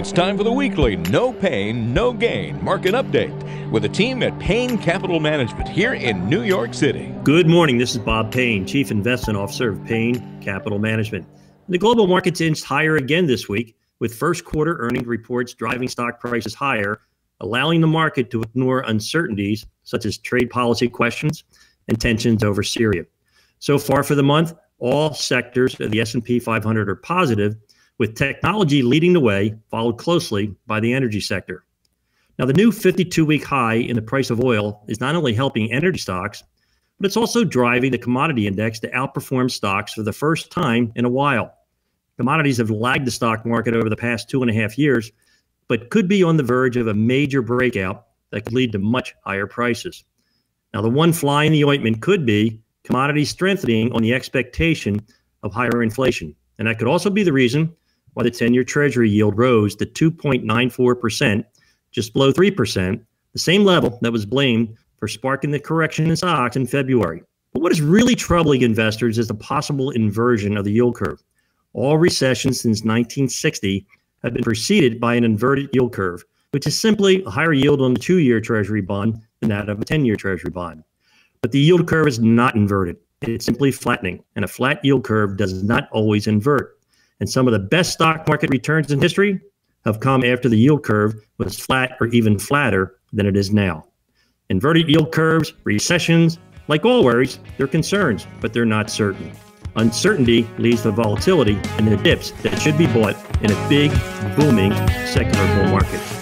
It's time for the weekly No Pain, No Gain Market Update with the team at Payne Capital Management here in New York City. Good morning. This is Bob Payne, Chief Investment Officer of Payne Capital Management. The global markets inched higher again this week, with first quarter earnings reports driving stock prices higher, allowing the market to ignore uncertainties such as trade policy questions and tensions over Syria. So far for the month, all sectors of the S&P 500 are positive, with technology leading the way, followed closely by the energy sector. Now, the new 52-week high in the price of oil is not only helping energy stocks, but it's also driving the commodity index to outperform stocks for the first time in a while. Commodities have lagged the stock market over the past 2.5 years, but could be on the verge of a major breakout that could lead to much higher prices. Now, the one fly in the ointment could be commodity strengthening on the expectation of higher inflation, and that could also be the reason why the 10-year Treasury yield rose to 2.94%, just below 3%, the same level that was blamed for sparking the correction in stocks in February. But what is really troubling investors is the possible inversion of the yield curve. All recessions since 1960 have been preceded by an inverted yield curve, which is simply a higher yield on the 2-year Treasury bond than that of a 10-year Treasury bond. But the yield curve is not inverted. It's simply flattening, and a flat yield curve does not always invert. And some of the best stock market returns in history have come after the yield curve was flat or even flatter than it is now. Inverted yield curves, recessions, like all worries, they're concerns, but they're not certain. Uncertainty leads to volatility and the dips that should be bought in a big, booming, secular bull market.